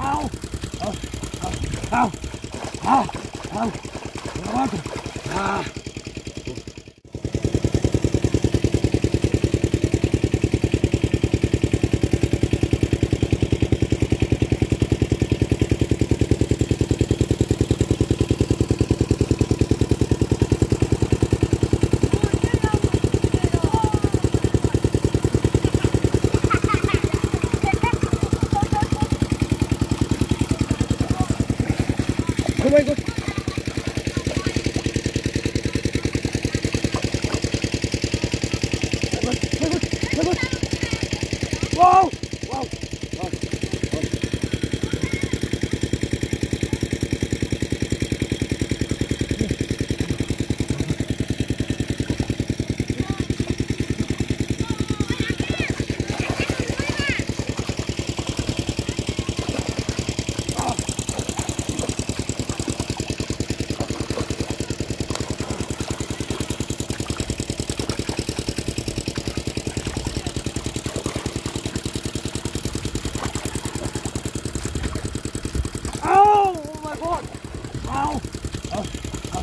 Ow! Ow! Ow! Ow! Ow! Ow! Ow! Oh my God. Wow! Wow! Wow!